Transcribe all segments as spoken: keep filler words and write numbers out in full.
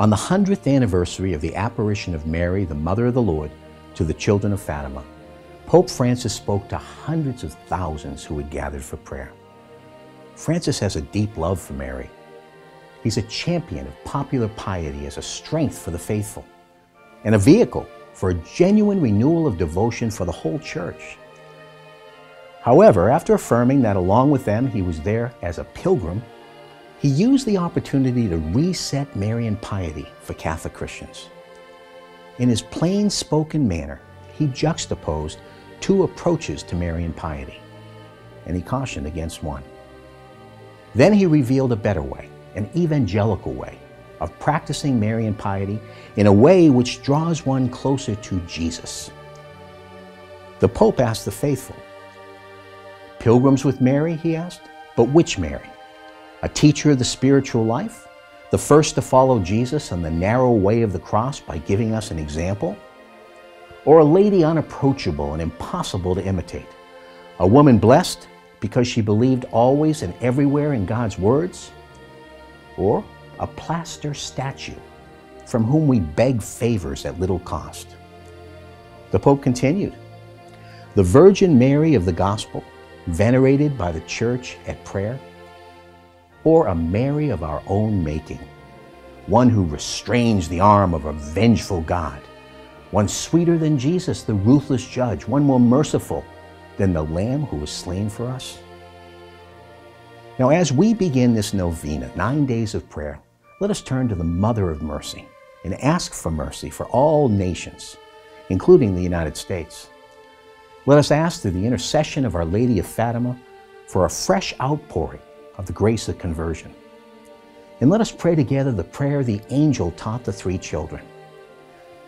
on the hundredth anniversary of the apparition of Mary, the Mother of the Lord, to the children of Fatima, Pope Francis spoke to hundreds of thousands who had gathered for prayer. Francis has a deep love for Mary. He's a champion of popular piety as a strength for the faithful and a vehicle for a genuine renewal of devotion for the whole church. However, after affirming that along with them he was there as a pilgrim, he used the opportunity to reset Marian piety for Catholic Christians. In his plain-spoken manner, he juxtaposed two approaches to Marian piety, and he cautioned against one. Then he revealed a better way, an evangelical way, of practicing Marian piety in a way which draws one closer to Jesus. The Pope asked the faithful, "Pilgrims with Mary," he asked, "but which Mary? A teacher of the spiritual life? The first to follow Jesus on the narrow way of the cross by giving us an example? Or a lady unapproachable and impossible to imitate? A woman blessed because she believed always and everywhere in God's words? Or a plaster statue from whom we beg favors at little cost?" The Pope continued, "The Virgin Mary of the Gospel, venerated by the Church at prayer? Or a Mary of our own making, one who restrains the arm of a vengeful God, one sweeter than Jesus, the ruthless judge, one more merciful than the Lamb who was slain for us?" Now, as we begin this novena, nine days of prayer, let us turn to the Mother of Mercy and ask for mercy for all nations, including the United States. Let us ask through the intercession of Our Lady of Fatima for a fresh outpouring of the grace of conversion. And let us pray together the prayer the angel taught the three children.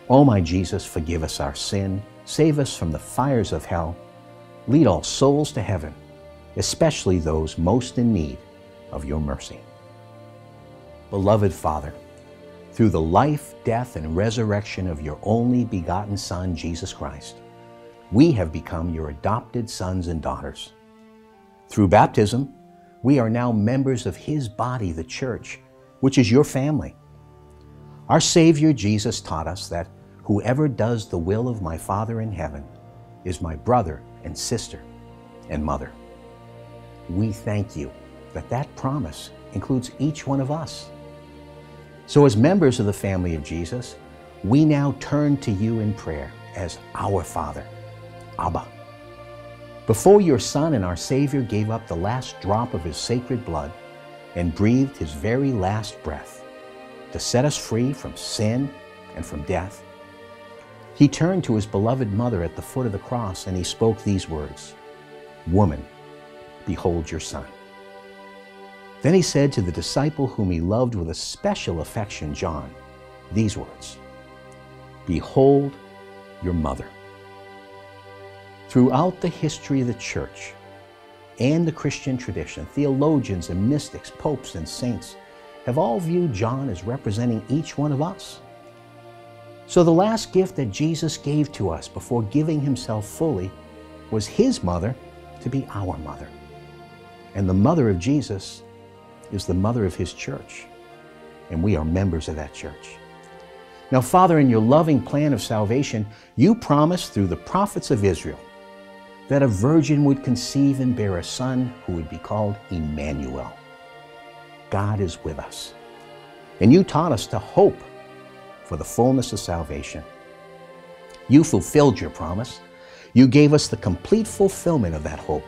O my Jesus, forgive us our sin, save us from the fires of hell, lead all souls to heaven, especially those most in need of your mercy. Beloved Father, through the life, death, and resurrection of your only begotten Son, Jesus Christ, we have become your adopted sons and daughters. Through baptism, we are now members of his body, the Church, which is your family. Our Savior Jesus taught us that whoever does the will of my Father in heaven is my brother and sister and mother. We thank you that that promise includes each one of us. So as members of the family of Jesus, we now turn to you in prayer as our Father, Abba. Before your Son and our Savior gave up the last drop of his sacred blood and breathed his very last breath to set us free from sin and from death, he turned to his beloved mother at the foot of the cross and he spoke these words, "Woman, behold your Son." Then he said to the disciple whom he loved with a special affection, John, these words, "Behold your mother." Throughout the history of the Church and the Christian tradition, theologians and mystics, popes and saints have all viewed John as representing each one of us. So the last gift that Jesus gave to us before giving himself fully was his mother to be our mother. And the mother of Jesus is the mother of his Church, and we are members of that Church. Now, Father, in your loving plan of salvation, you promised through the prophets of Israel that a virgin would conceive and bear a son who would be called Emmanuel. God is with us. And you taught us to hope for the fullness of salvation. You fulfilled your promise. You gave us the complete fulfillment of that hope.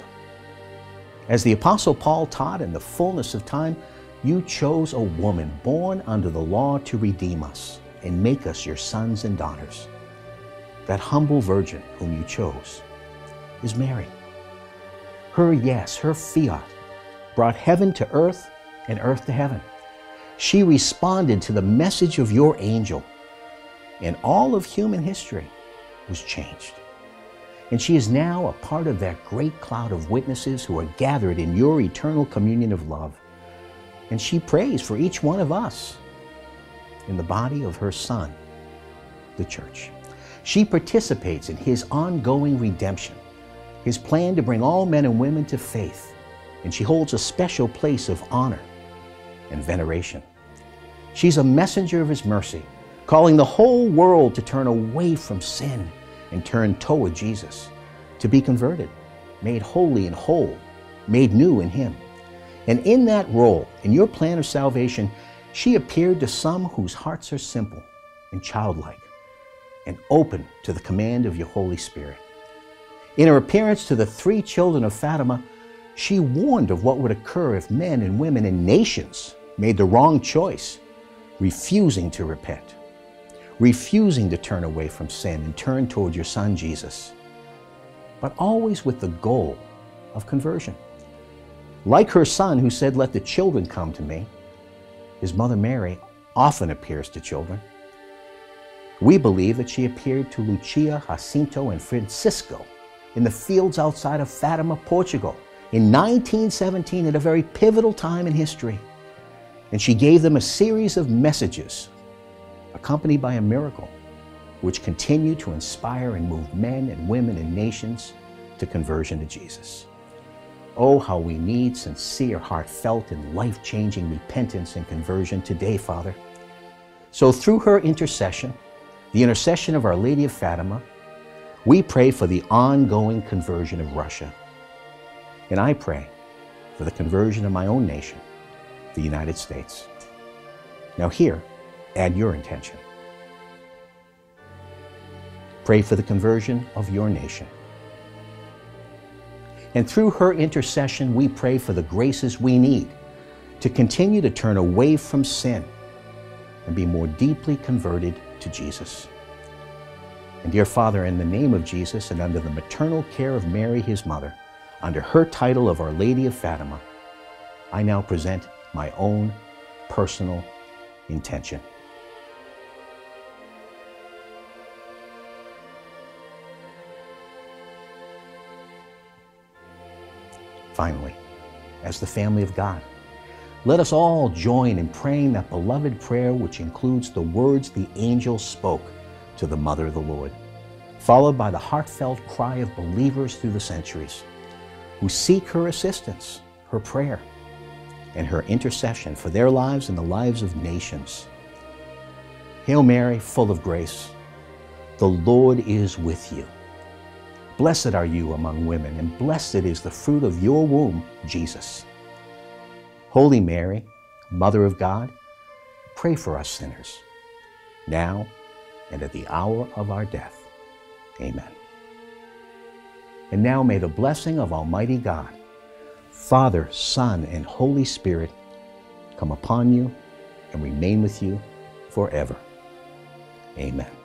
As the Apostle Paul taught, in the fullness of time, you chose a woman born under the law to redeem us and make us your sons and daughters. That humble virgin whom you chose is Mary. Her yes, her fiat, brought heaven to earth and earth to heaven. She responded to the message of your angel, and all of human history was changed. And she is now a part of that great cloud of witnesses who are gathered in your eternal communion of love. And she prays for each one of us in the body of her Son, the Church. She participates in his ongoing redemption, his plan to bring all men and women to faith, and she holds a special place of honor and veneration. She's a messenger of His mercy, calling the whole world to turn away from sin and turn toward Jesus, to be converted, made holy and whole, made new in Him. And in that role, in your plan of salvation, she appeared to some whose hearts are simple and childlike and open to the command of your Holy Spirit. In her appearance to the three children of Fatima, she warned of what would occur if men and women and nations made the wrong choice, refusing to repent, refusing to turn away from sin and turn toward your Son, Jesus, but always with the goal of conversion. Like her Son who said, "Let the children come to me," His mother Mary often appears to children. We believe that she appeared to Lucia, Jacinto, and Francisco in the fields outside of Fatima, Portugal, in nineteen seventeen, at a very pivotal time in history. And she gave them a series of messages, accompanied by a miracle, which continue to inspire and move men and women and nations to conversion to Jesus. Oh, how we need sincere, heartfelt, and life-changing repentance and conversion today, Father. So through her intercession, the intercession of Our Lady of Fatima, we pray for the ongoing conversion of Russia. And I pray for the conversion of my own nation, the United States. Now here, add your intention. Pray for the conversion of your nation. And through her intercession, we pray for the graces we need to continue to turn away from sin and be more deeply converted to Jesus. And dear Father, in the name of Jesus and under the maternal care of Mary, His mother, under her title of Our Lady of Fatima, I now present my own personal intention. Finally, as the family of God, let us all join in praying that beloved prayer which includes the words the angel spoke to the Mother of the Lord, followed by the heartfelt cry of believers through the centuries who seek her assistance, her prayer, and her intercession for their lives and the lives of nations. Hail Mary, full of grace, the Lord is with you. Blessed are you among women, and blessed is the fruit of your womb, Jesus. Holy Mary, Mother of God, pray for us sinners, now and at the hour of our death. Amen. And now may the blessing of Almighty God, Father, Son, and Holy Spirit come upon you and remain with you forever. Amen.